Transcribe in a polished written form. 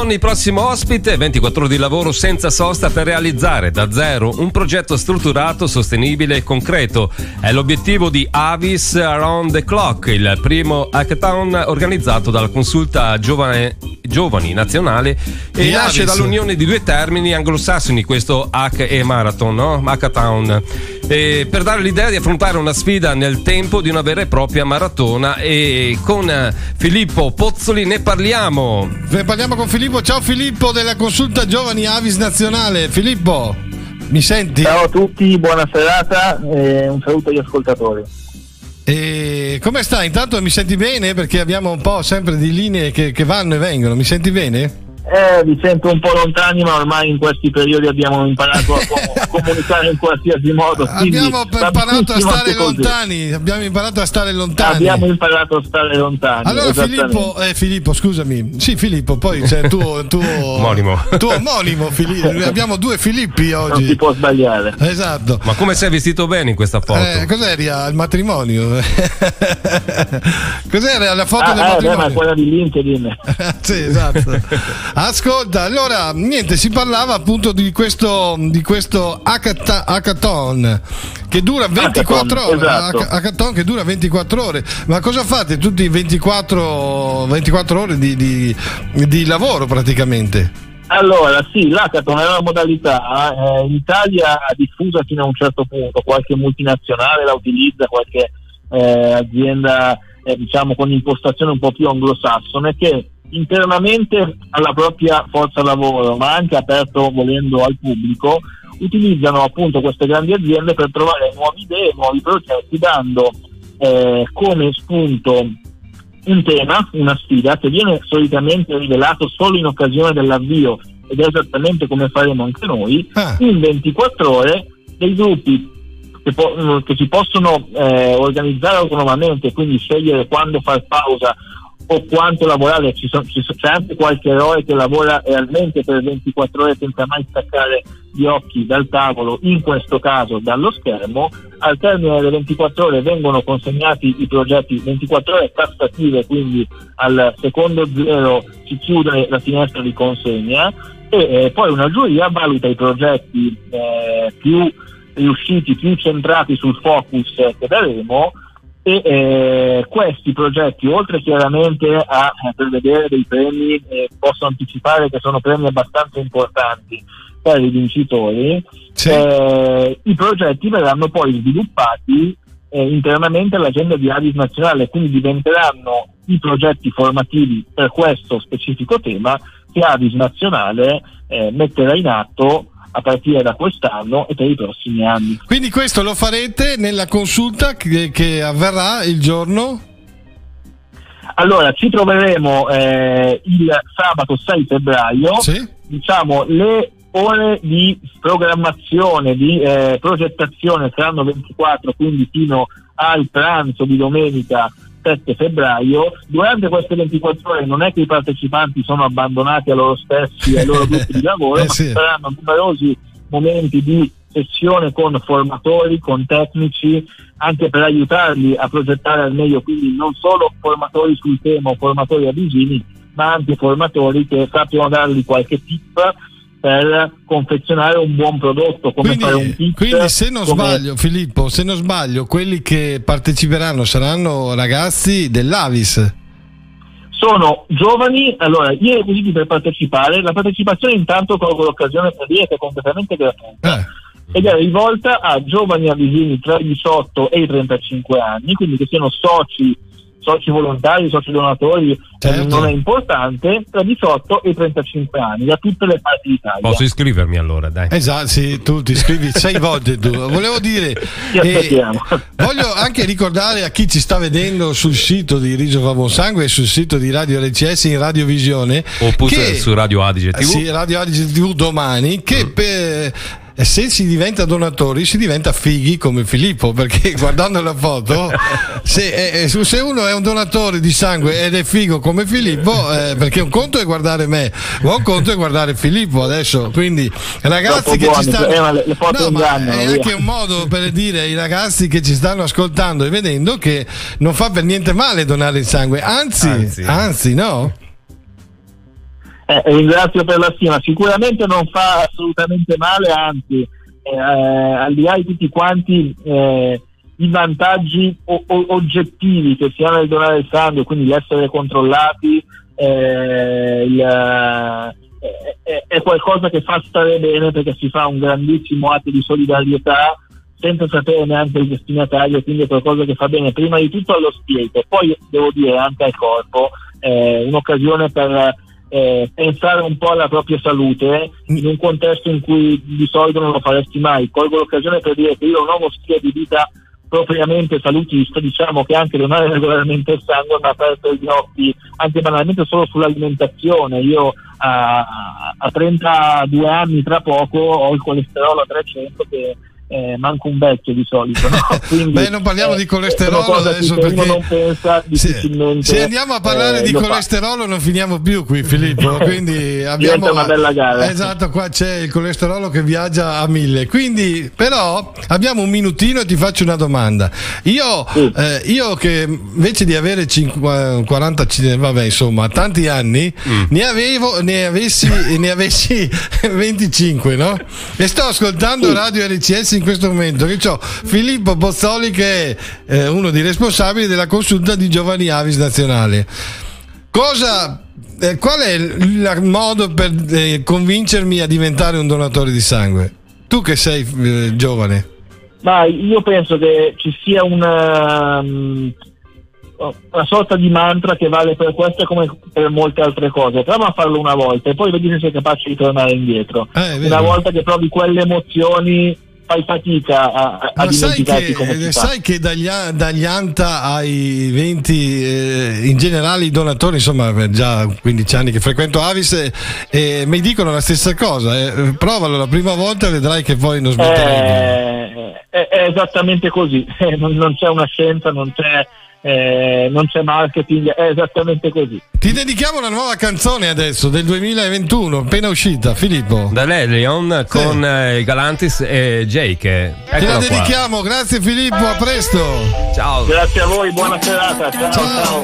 Il prossimo ospite, 24 ore di lavoro senza sosta per realizzare da zero un progetto strutturato, sostenibile e concreto. È l'obiettivo di Avis Around the Clock, il primo hackathon organizzato dalla Consulta Giovani Nazionale e nasce dall'unione di due termini anglosassoni, questo hack e marathon, no? Hackathon. E per dare l'idea di affrontare una sfida nel tempo di una vera e propria maratona, e con Filippo Pozzoli ne parliamo. Ne parliamo con Filippo. Ciao Filippo della Consulta Giovani Avis Nazionale. Filippo, mi senti? Ciao a tutti, buona serata e un saluto agli ascoltatori. E come stai? Intanto mi senti bene? Perché abbiamo un po' sempre di linee che vanno e vengono. Mi senti bene? Vi sento un po' lontani, ma ormai in questi periodi abbiamo imparato a comunicare in qualsiasi modo. Abbiamo imparato a stare lontani. Allora Filippo, scusami. Sì, Filippo, poi c'è il tuo omonimo. Abbiamo due Filippi oggi. Non si può sbagliare. Esatto. Ma come sei vestito bene in questa foto? Cos'eri al matrimonio? Cos'era la foto del matrimonio? Ma quella di LinkedIn. Sì, esatto. Ascolta, allora niente, si parlava appunto di questo hackathon che dura 24 ore, esatto. Hackathon che dura 24 ore. Ma cosa fate tutti i 24 ore di lavoro praticamente? Allora sì, l'hackathon è una modalità in Italia diffusa fino a un certo punto, qualche multinazionale la utilizza, qualche azienda diciamo con impostazione un po' più anglosassone, che internamente alla propria forza lavoro, ma anche aperto volendo al pubblico, utilizzano appunto queste grandi aziende per trovare nuove idee, nuovi processi, dando come spunto un tema, una sfida che viene solitamente rivelato solo in occasione dell'avvio, ed è esattamente come faremo anche noi, in 24 ore dei gruppi che si possono organizzare autonomamente, quindi scegliere quando far pausa o quanto lavorare. C'è anche qualche eroe che lavora realmente per 24 ore senza mai staccare gli occhi dal tavolo, in questo caso dallo schermo. Al termine delle 24 ore vengono consegnati i progetti, 24 ore tassative, quindi al secondo zero si chiude la finestra di consegna e poi una giuria valuta i progetti più riusciti, più centrati sul focus che daremo. E questi progetti, oltre chiaramente a prevedere dei premi, posso anticipare che sono premi abbastanza importanti per i vincitori, sì. I progetti verranno poi sviluppati internamente all'agenda di Avis Nazionale, quindi diventeranno i progetti formativi per questo specifico tema che Avis Nazionale metterà in atto a partire da quest'anno e per i prossimi anni. Quindi questo lo farete nella consulta che avverrà il giorno? Allora, ci troveremo il sabato 6 febbraio, sì. Diciamo le ore di programmazione, di progettazione saranno 24, quindi fino al pranzo di domenica 7 febbraio. Durante queste 24 ore non è che i partecipanti sono abbandonati a loro stessi e ai loro gruppi di lavoro, ma sì. Saranno numerosi momenti di sessione con formatori, con tecnici, anche per aiutarli a progettare al meglio, quindi non solo formatori sul tema o formatori avvicini, ma anche formatori che sappiano dargli qualche tip per confezionare un buon prodotto, come quindi, fare un pitch. Quindi se non sbaglio, quelli che parteciperanno saranno ragazzi dell'Avis. Sono giovani. Allora, i requisiti per partecipare: la partecipazione, intanto colgo l'occasione per dire che è completamente gratuita ed è rivolta a giovani avvisini tra i 18 e i 35 anni, quindi che siano soci volontari, soci donatori, certo. Non è importante, tra 18 e 35 anni, da tutte le parti d'Italia. Posso iscrivermi allora, dai. Esatto, sì, tu ti iscrivi 6 volte tu. Volevo dire, voglio anche ricordare a chi ci sta vedendo sul sito di Riso fa buon sangue e sul sito di Radio RCS in Radio Visione, oppure che, su Radio Adige TV. Sì, Radio Adige TV domani, che per... se si diventa donatori si diventa fighi come Filippo, perché guardando la foto se uno è un donatore di sangue ed è figo come Filippo, perché un conto è guardare me, ma un conto è guardare Filippo adesso, quindi ragazzi che ci stanno è anche un modo per dire ai ragazzi che ci stanno ascoltando e vedendo che non fa per niente male donare il sangue, anzi no? Ringrazio per la stima, sicuramente non fa assolutamente male, anzi, al di là di tutti quanti i vantaggi oggettivi che si hanno nel donare il sangue, quindi l'essere controllati è qualcosa che fa stare bene, perché si fa un grandissimo atto di solidarietà senza sapere neanche il destinatario, quindi è qualcosa che fa bene prima di tutto allo spirito, poi devo dire anche al corpo, un'occasione per pensare un po' alla propria salute in un contesto in cui di solito non lo faresti mai. Colgo l'occasione per dire che io non ho uno stile di vita propriamente salutista, diciamo che anche donare regolarmente il sangue mi ha aperto gli occhi anche banalmente solo sull'alimentazione. Io a 32 anni tra poco ho il colesterolo a 300 che manco un vecchio di solito, no? Quindi, beh, non parliamo di colesterolo adesso, perché non pensa difficilmente. Se andiamo a parlare di colesterolo non finiamo più qui, Filippo, quindi abbiamo una bella gara. Esatto, qua c'è il colesterolo che viaggia a 1000, quindi però abbiamo un minutino e ti faccio una domanda. Io, sì. Io che invece di avere 40, vabbè, insomma, tanti anni, ne avessi 25, no? E sto ascoltando Radio RCS in questo momento, che c'ho Filippo Pozzoli che è uno dei responsabili della Consulta di Giovani Avis Nazionale. Qual è il modo per convincermi a diventare un donatore di sangue? Tu che sei giovane. Ma io penso che ci sia una sorta di mantra che vale per questo come per molte altre cose. Prova a farlo una volta e poi vedi se sei capace di tornare indietro. Una volta che provi quelle emozioni fai fatica a dimenticarti come si fa. Sai che dagli anta ai 20, in generale i donatori, insomma, già 15 anni che frequento Avis, mi dicono la stessa cosa, provalo la prima volta, vedrai che poi non smetterai. È esattamente così, non c'è una scienza, non c'è marketing, è esattamente così. Ti dedichiamo una nuova canzone adesso del 2021, appena uscita, Filippo, da lei, Leon, sì, con Galantis e Jake. Te la dedichiamo, grazie Filippo, a presto. Ciao. Grazie a voi, buona serata. Ciao.